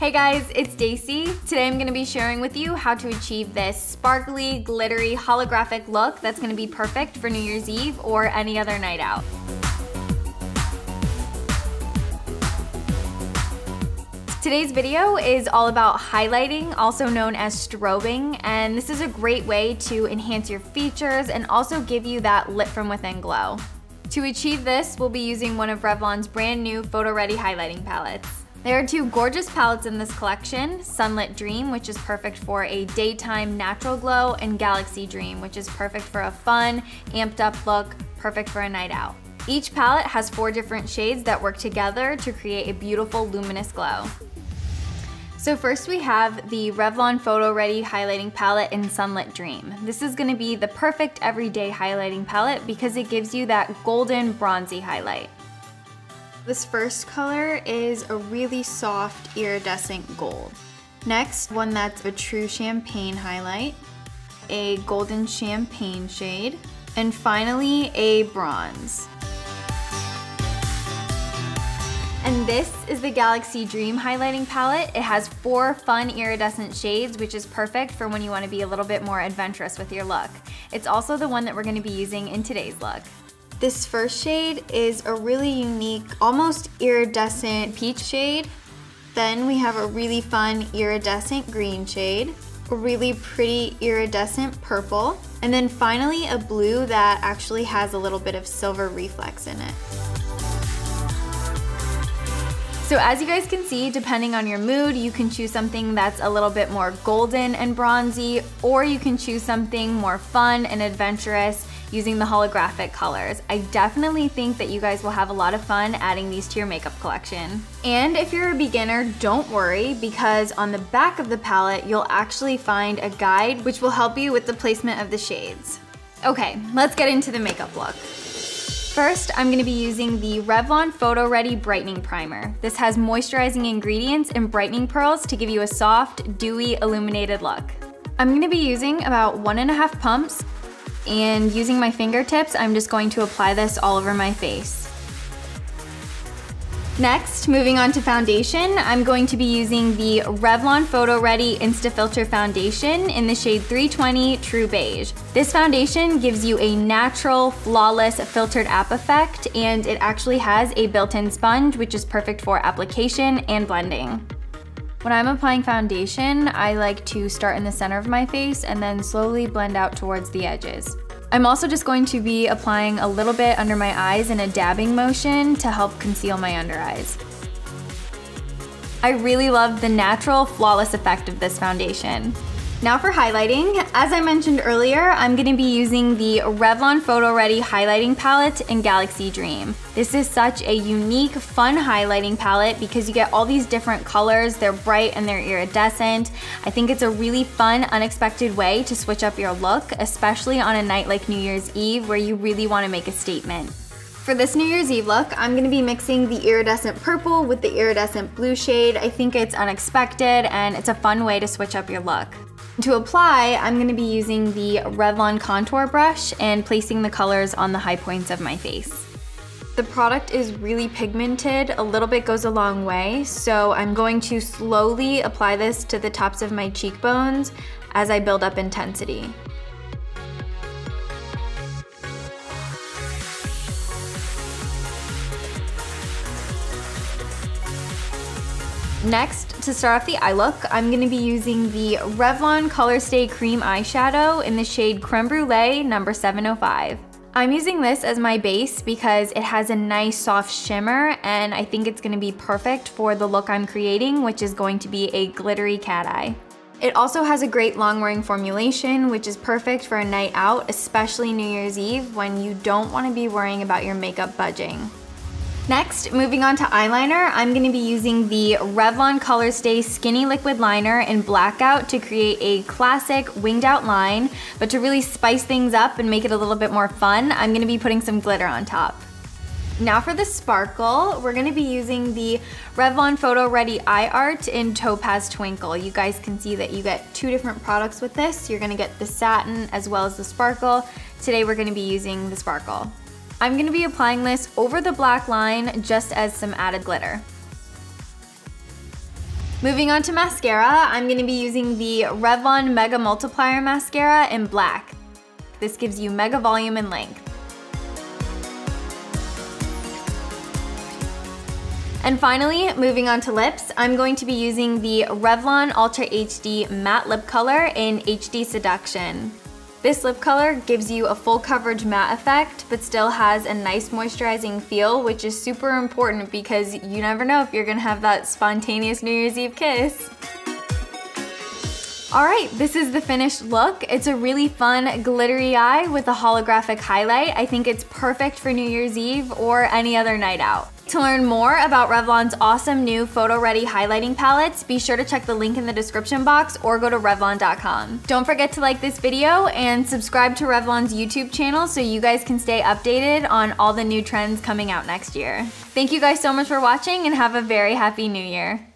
Hey guys, it's Dacey. Today I'm gonna be sharing with you how to achieve this sparkly, glittery, holographic look that's gonna be perfect for New Year's Eve or any other night out. Today's video is all about highlighting, also known as strobing, and this is a great way to enhance your features and also give you that lit from within glow. To achieve this, we'll be using one of Revlon's brand new Photo Ready highlighting palettes. There are two gorgeous palettes in this collection, Sunlit Dream, which is perfect for a daytime natural glow, and Galaxy Dream, which is perfect for a fun, amped up look, perfect for a night out. Each palette has four different shades that work together to create a beautiful luminous glow. So first we have the Revlon Photo Ready Highlighting Palette in Sunlit Dream. This is gonna be the perfect everyday highlighting palette because it gives you that golden bronzy highlight. This first color is a really soft iridescent gold. Next, one that's a true champagne highlight, a golden champagne shade, and finally a bronze. And this is the Galaxy Dream highlighting palette. It has four fun iridescent shades, which is perfect for when you want to be a little bit more adventurous with your look. It's also the one that we're going to be using in today's look. This first shade is a really unique, almost iridescent peach shade. Then we have a really fun iridescent green shade, a really pretty iridescent purple, and then finally a blue that actually has a little bit of silver reflex in it. So as you guys can see, depending on your mood, you can choose something that's a little bit more golden and bronzy, or you can choose something more fun and adventurous using the holographic colors. I definitely think that you guys will have a lot of fun adding these to your makeup collection. And if you're a beginner, don't worry, because on the back of the palette, you'll actually find a guide which will help you with the placement of the shades. Okay, let's get into the makeup look. First, I'm gonna be using the Revlon Photo Ready Brightening Primer. This has moisturizing ingredients and brightening pearls to give you a soft, dewy, illuminated look. I'm gonna be using about 1.5 pumps, and using my fingertips, I'm just going to apply this all over my face. Next, moving on to foundation, I'm going to be using the Revlon Photo Ready InstaFilter Foundation in the shade 320 True Beige. This foundation gives you a natural, flawless, filtered app effect, and it actually has a built-in sponge, which is perfect for application and blending. When I'm applying foundation, I like to start in the center of my face and then slowly blend out towards the edges. I'm also just going to be applying a little bit under my eyes in a dabbing motion to help conceal my under eyes. I really love the natural, flawless effect of this foundation. Now for highlighting, as I mentioned earlier, I'm gonna be using the Revlon Photo Ready Highlighting Palette in Galaxy Dream. This is such a unique, fun highlighting palette because you get all these different colors, they're bright and they're iridescent. I think it's a really fun, unexpected way to switch up your look, especially on a night like New Year's Eve where you really wanna make a statement. For this New Year's Eve look, I'm gonna be mixing the iridescent purple with the iridescent blue shade. I think it's unexpected and it's a fun way to switch up your look. To apply, I'm gonna be using the Revlon Contour Brush and placing the colors on the high points of my face. The product is really pigmented, a little bit goes a long way, so I'm going to slowly apply this to the tops of my cheekbones as I build up intensity. Next, to start off the eye look, I'm gonna be using the Revlon Colorstay Cream Eyeshadow in the shade Crème Brûlée number 705. I'm using this as my base because it has a nice soft shimmer and I think it's gonna be perfect for the look I'm creating, which is going to be a glittery cat eye. It also has a great long-wearing formulation, which is perfect for a night out, especially New Year's Eve when you don't wanna be worrying about your makeup budging. Next, moving on to eyeliner, I'm gonna be using the Revlon Colorstay Skinny Liquid Liner in Blackout to create a classic winged out line, but to really spice things up and make it a little bit more fun, I'm gonna be putting some glitter on top. Now for the sparkle, we're gonna be using the Revlon Photo Ready Eye Art in Topaz Twinkle. You guys can see that you get two different products with this. You're gonna get the satin as well as the sparkle. Today we're gonna be using the sparkle. I'm gonna be applying this over the black line just as some added glitter. Moving on to mascara, I'm going to be using the Revlon Mega Multiplier Mascara in black. This gives you mega volume and length. And finally, moving on to lips, I'm going to be using the Revlon Ultra HD Matte Lip Color in HD Seduction. This lip color gives you a full coverage matte effect, but still has a nice moisturizing feel, which is super important because you never know if you're gonna have that spontaneous New Year's Eve kiss. All right, this is the finished look. It's a really fun glittery eye with a holographic highlight. I think it's perfect for New Year's Eve or any other night out. To learn more about Revlon's awesome new Photo Ready highlighting palettes, be sure to check the link in the description box or go to Revlon.com. Don't forget to like this video and subscribe to Revlon's YouTube channel so you guys can stay updated on all the new trends coming out next year. Thank you guys so much for watching and have a very happy New Year.